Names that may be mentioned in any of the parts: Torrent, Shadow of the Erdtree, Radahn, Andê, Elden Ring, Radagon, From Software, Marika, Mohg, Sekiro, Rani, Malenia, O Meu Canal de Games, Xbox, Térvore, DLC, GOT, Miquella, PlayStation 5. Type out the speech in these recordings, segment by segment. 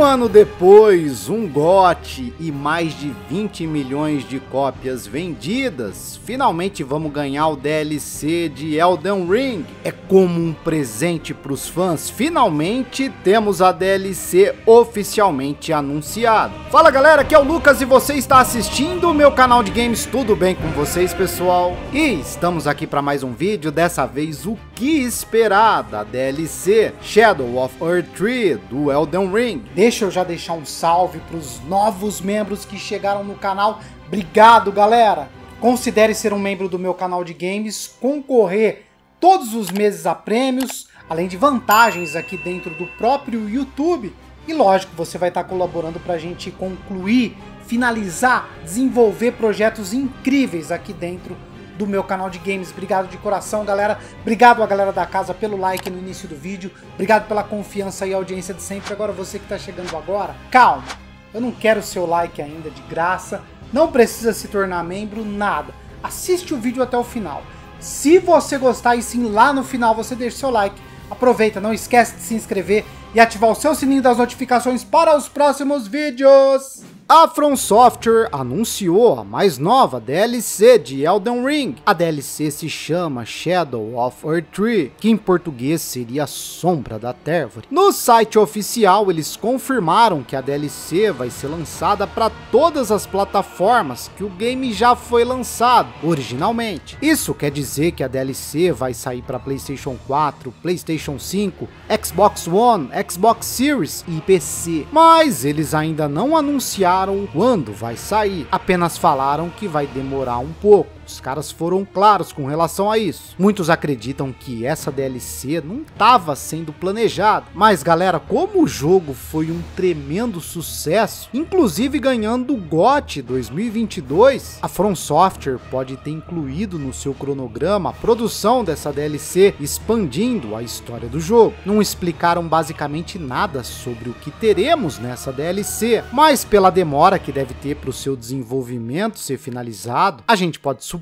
Um ano depois, um GOT e mais de 20 milhões de cópias vendidas, finalmente vamos ganhar o DLC de Elden Ring. É como um presente para os fãs, finalmente temos a DLC oficialmente anunciada. Fala galera, aqui é o Lucas e você está assistindo o meu canal de games, tudo bem com vocês pessoal? E estamos aqui para mais um vídeo, dessa vez o que esperar da DLC Shadow of the Erdtree do Elden Ring. Deixa eu já deixar um salve para os novos membros que chegaram no canal. Obrigado, galera! Considere ser um membro do meu canal de games, concorrer todos os meses a prêmios, além de vantagens aqui dentro do próprio YouTube. E lógico, você vai estar colaborando para a gente concluir, finalizar, desenvolver projetos incríveis aqui dentro do meu canal de games. Obrigado de coração, galera. Obrigado a galera da casa pelo like no início do vídeo. Obrigado pela confiança e audiência de sempre. Agora você que está chegando agora, calma. Eu não quero o seu like ainda de graça. Não precisa se tornar membro, nada. Assiste o vídeo até o final. Se você gostar e sim lá no final você deixa seu like. Aproveita, não esquece de se inscrever e ativar o seu sininho das notificações para os próximos vídeos. A From Software anunciou a mais nova DLC de Elden Ring. A DLC se chama Shadow of the Erdtree, que em português seria Sombra da Térvore. No site oficial, eles confirmaram que a DLC vai ser lançada para todas as plataformas que o game já foi lançado originalmente. Isso quer dizer que a DLC vai sair para PlayStation 4, PlayStation 5, Xbox One, Xbox Series e PC. Mas eles ainda não anunciaram quando vai sair, apenas falaram que vai demorar um pouco. Os caras foram claros com relação a isso. Muitos acreditam que essa DLC não estava sendo planejada, mas galera, como o jogo foi um tremendo sucesso, inclusive ganhando o GOT 2022, a From Software pode ter incluído no seu cronograma a produção dessa DLC, expandindo a história do jogo. Não explicaram basicamente nada sobre o que teremos nessa DLC, mas pela demora que deve ter para o seu desenvolvimento ser finalizado, a gente pode supor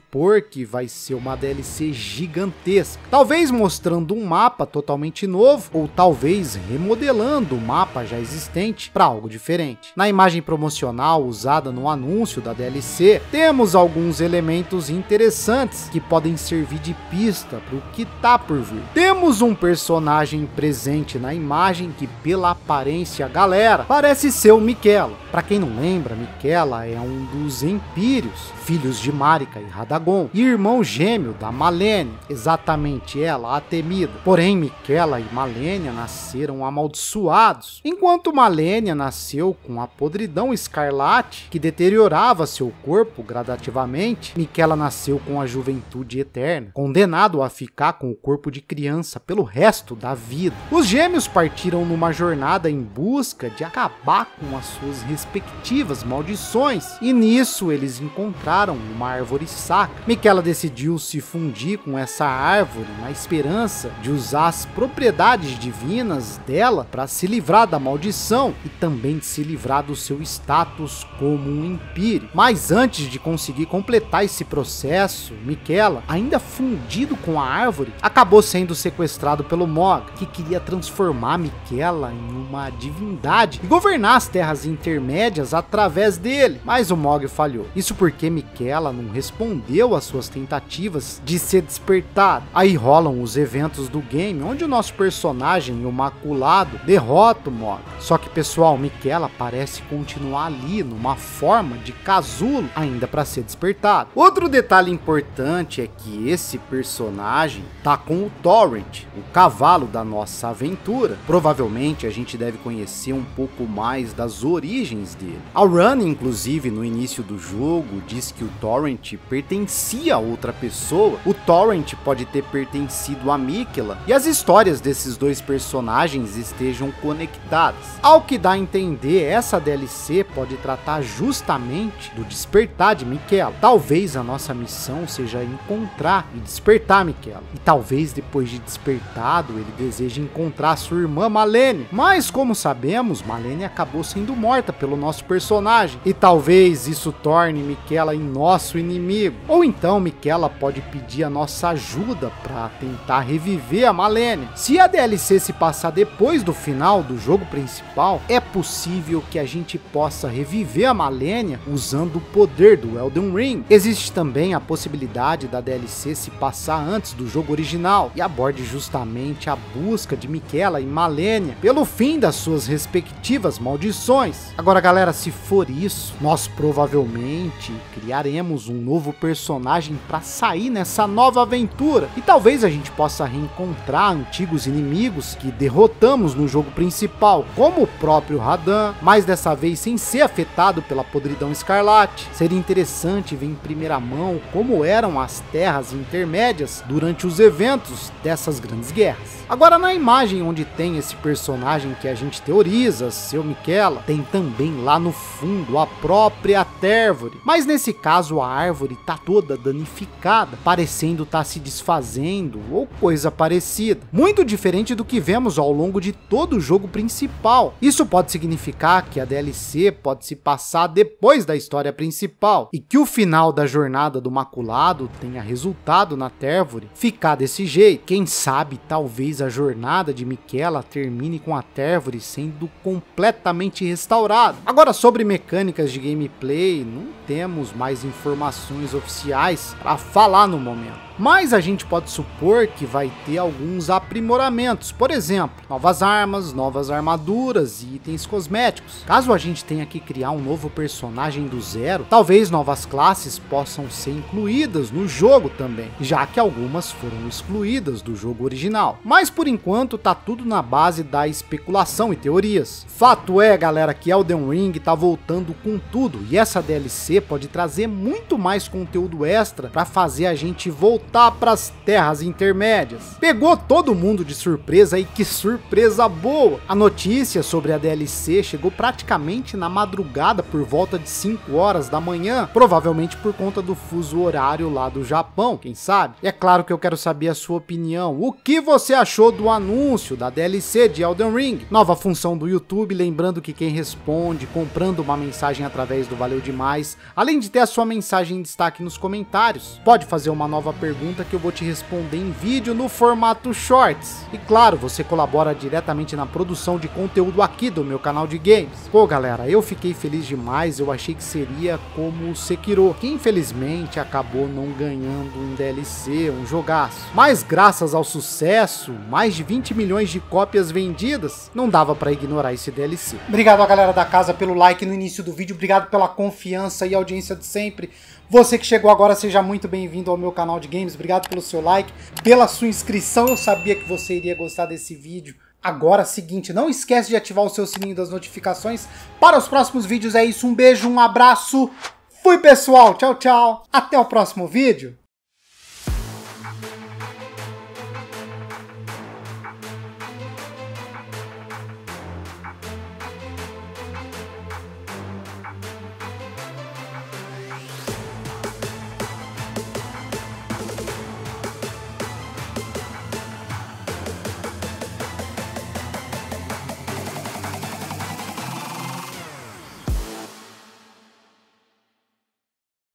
que vai ser uma DLC gigantesca, talvez mostrando um mapa totalmente novo, ou talvez remodelando o mapa já existente para algo diferente. Na imagem promocional usada no anúncio da DLC, temos alguns elementos interessantes que podem servir de pista para o que tá por vir. Temos um personagem presente na imagem que, pela aparência, galera, parece ser o Miquella. Para quem não lembra, Miquella é um dos Empírios, filhos de Marika e Radagon, e irmão gêmeo da Malenia, exatamente ela, a temida. Porém, Miquella e Malenia nasceram amaldiçoados, enquanto Malenia nasceu com a podridão escarlate que deteriorava seu corpo gradativamente. Miquella nasceu com a juventude eterna, condenado a ficar com o corpo de criança pelo resto da vida. Os gêmeos partiram numa jornada em busca de acabar com as suas respectivas maldições, e nisso eles encontraram uma árvore sacra. Miquella decidiu se fundir com essa árvore na esperança de usar as propriedades divinas dela para se livrar da maldição e também de se livrar do seu status como um impírio. Mas antes de conseguir completar esse processo, Miquella, ainda fundido com a árvore, acabou sendo sequestrado pelo Mohg, que queria transformar Miquella em uma divindade e governar as terras intermédias através dele, mas o Mohg falhou. Isso porque Miquella não respondeu às suas tentativas de ser despertado. Aí rolam os eventos do game, onde o nosso personagem, o Maculado, derrota o Mohg. Só que pessoal, Miquella parece continuar ali numa forma de casulo, ainda para ser despertado. Outro detalhe importante é que esse personagem tá com o Torrent, o cavalo da nossa aventura. Provavelmente a gente deve conhecer um pouco mais das origens dele. A Rani, inclusive, no início do jogo, diz que o Torrent pertencia a outra pessoa. O Torrent pode ter pertencido a Miquella e as histórias desses dois personagens estejam conectadas. Ao que dá a entender, essa DLC pode tratar justamente do despertar de Miquella. Talvez a nossa missão seja encontrar e despertar Miquella, e talvez depois de despertado ele deseje encontrar sua irmã Malenia, mas como sabemos, Malenia acabou sendo morta pelo nosso personagem, e talvez isso torne Miquella em nosso inimigo. Ou então Miquella pode pedir a nossa ajuda para tentar reviver a Malenia. Se a DLC se passar depois do final do jogo principal, é possível que a gente possa reviver a Malenia usando o poder do Elden Ring. Existe também a possibilidade da DLC se passar antes do jogo original e aborde justamente a busca de Miquella e Malenia pelo fim das suas respectivas maldições. Agora galera, se for isso, nós provavelmente criaremos um novo personagem para sair nessa nova aventura e talvez a gente possa reencontrar antigos inimigos que derrotamos no jogo principal, como o próprio Radahn, mas dessa vez sem ser afetado pela podridão escarlate. Seria interessante ver em primeira mão como eram as terras intermédias durante os eventos dessas grandes guerras. Agora na imagem onde tem esse personagem que a gente teoriza ser o Miquella, tem também lá no fundo a própria Térvore, mas nesse caso a árvore tá toda danificada, parecendo tá se desfazendo ou coisa parecida, muito diferente do que vemos ao longo de todo o jogo principal. Isso pode significar que a DLC pode se passar depois da história principal e que o final da jornada do maculado tenha resultado na Térvore ficar desse jeito. Quem sabe talvez a jornada de Miquella termine com a Térvore sendo completamente restaurada. Agora sobre mecânicas de gameplay, não temos mais informações oficiais para falar no momento, mas a gente pode supor que vai ter alguns aprimoramentos, por exemplo, novas armas, novas armaduras e itens cosméticos. Caso a gente tenha que criar um novo personagem do zero, talvez novas classes possam ser incluídas no jogo também, já que algumas foram excluídas do jogo original. Mas por enquanto tá tudo na base da especulação e teorias. Fato é, galera, que Elden Ring tá voltando com tudo e essa DLC pode trazer muito mais conteúdo extra para fazer a gente voltar para as terras intermédias. Pegou todo mundo de surpresa e que surpresa boa! A notícia sobre a DLC chegou praticamente na madrugada, por volta de 5 horas da manhã, provavelmente por conta do fuso horário lá do Japão, quem sabe? E é claro que eu quero saber a sua opinião. O que você achou do anúncio da DLC de Elden Ring? Nova função do YouTube, lembrando que quem responde comprando uma mensagem através do Valeu Demais, além de ter a sua mensagem em destaque nos comentários, pode fazer uma nova pergunta que eu vou te responder em vídeo no formato shorts. E claro, você colabora diretamente na produção de conteúdo aqui do meu canal de games. Pô galera, eu fiquei feliz demais, eu achei que seria como o Sekiro, que infelizmente acabou não ganhando um DLC, um jogaço. Mas graças ao sucesso, mais de 20 milhões de cópias vendidas, não dava para ignorar esse DLC. Obrigado a galera da casa pelo like no início do vídeo, obrigado pela confiança e audiência de sempre. Você que chegou agora, seja muito bem-vindo ao meu canal de games, obrigado pelo seu like, pela sua inscrição, eu sabia que você iria gostar desse vídeo. Agora, seguinte, não esquece de ativar o seu sininho das notificações para os próximos vídeos. É isso, um beijo, um abraço, fui pessoal, tchau, tchau, até o próximo vídeo.